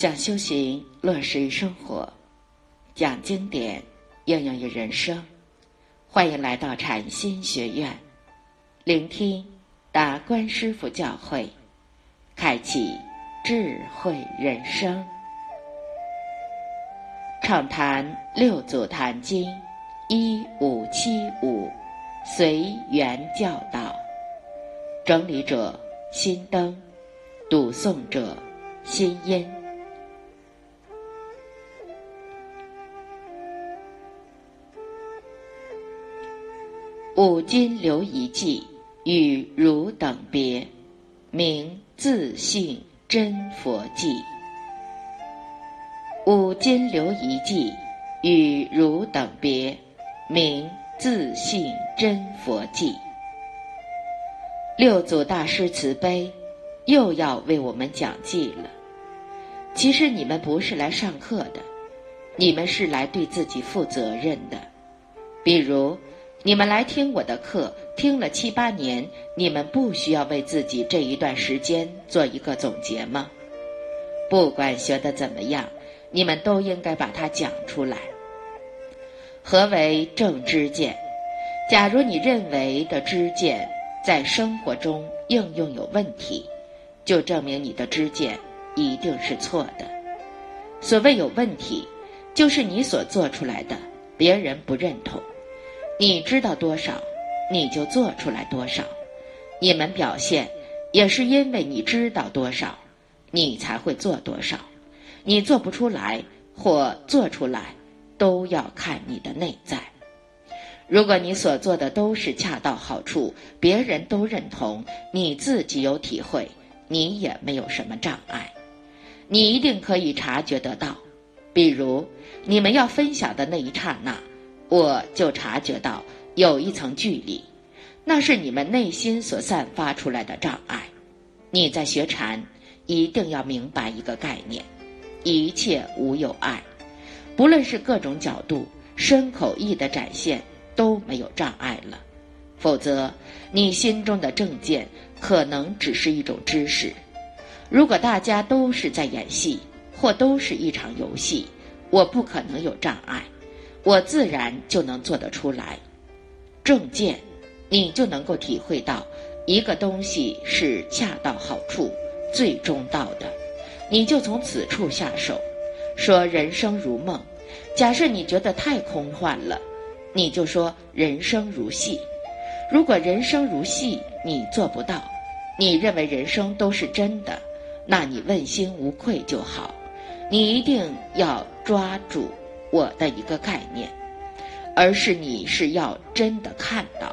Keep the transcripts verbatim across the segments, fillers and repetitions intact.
讲修行落实于生活，讲经典应用于人生。欢迎来到禅心学院，聆听达观师父教诲，开启智慧人生。畅谈六祖坛经一五七五，随缘教导。整理者心灯，读诵者心音。五今留一记，与汝等别，名自性真佛记。五今留一记，与汝等别，名自性真佛记。六祖大师慈悲，又要为我们讲记了。其实你们不是来上课的，你们是来对自己负责任的。比如你们来听我的课，听了七八年，你们不需要为自己这一段时间做一个总结吗？不管学得怎么样，你们都应该把它讲出来。何为正知见？假如你认为的知见在生活中应用有问题，就证明你的知见一定是错的。所谓有问题，就是你所做出来的，别人不认同。你知道多少，你就做出来多少。你们表现也是因为你知道多少，你才会做多少。你做不出来或做出来，都要看你的内在。如果你所做的都是恰到好处，别人都认同，你自己有体会，你也没有什么障碍，你一定可以察觉得到。比如你们要分享的那一刹那，我就察觉到有一层距离，那是你们内心所散发出来的障碍。你在学禅，一定要明白一个概念：一切无有碍。不论是各种角度、身口意的展现，都没有障碍了。否则，你心中的正见可能只是一种知识。如果大家都是在演戏，或都是一场游戏，我不可能有障碍。我自然就能做得出来。正见，你就能够体会到一个东西是恰到好处、最中道的，你就从此处下手。说人生如梦，假设你觉得太空幻了，你就说人生如戏。如果人生如戏你做不到，你认为人生都是真的，那你问心无愧就好。你一定要抓住我的一个概念，而是你是要真的看到，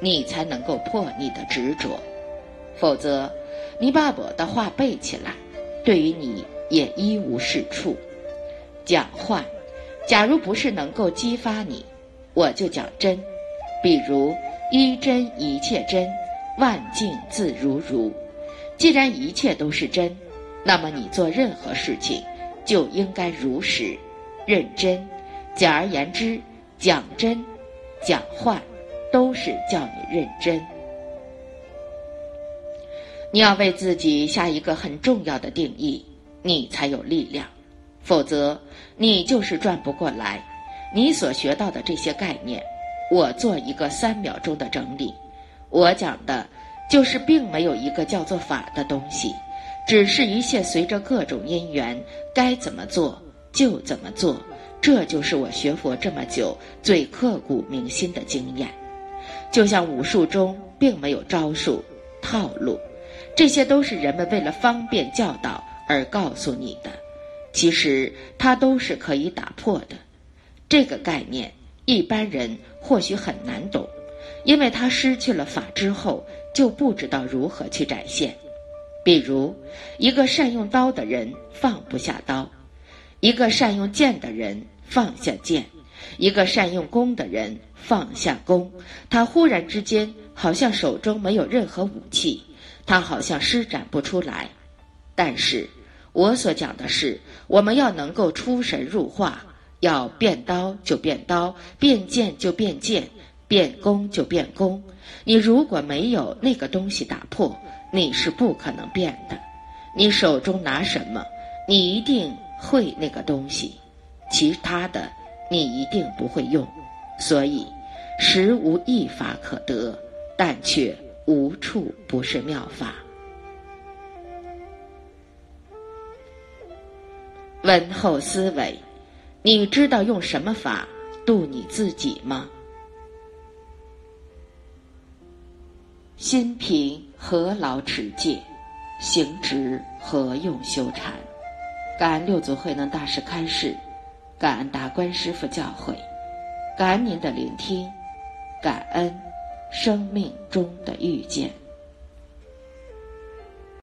你才能够破你的执着。否则你把我的话背起来，对于你也一无是处。讲话假如不是能够激发你，我就讲真。比如一真一切真，万境自如如。既然一切都是真，那么你做任何事情就应该如实认真。简而言之，讲真讲话都是叫你认真。你要为自己下一个很重要的定义，你才有力量。否则你就是转不过来。你所学到的这些概念，我做一个三秒钟的整理，我讲的就是并没有一个叫做法的东西，只是一切随着各种因缘该怎么做就怎么做。这就是我学佛这么久最刻骨铭心的经验。就像武术中并没有招数、套路，这些都是人们为了方便教导而告诉你的，其实它都是可以打破的。这个概念一般人或许很难懂，因为它失去了法之后就不知道如何去展现。比如一个善用刀的人放不下刀，一个善用剑的人放下剑，一个善用弓的人放下弓。他忽然之间好像手中没有任何武器，他好像施展不出来。但是我所讲的是，我们要能够出神入化，要变刀就变刀，变剑就变剑，变弓就变弓。你如果没有那个东西打破，你是不可能变的。你手中拿什么，你一定会那个东西，其他的你一定不会用。所以实无一法可得，但却无处不是妙法。闻后思维，你知道用什么法度你自己吗？心平何劳持戒，行直何用修禅。感恩六祖慧能大师开示，感恩达观师父教诲，感恩您的聆听，感恩生命中的遇见。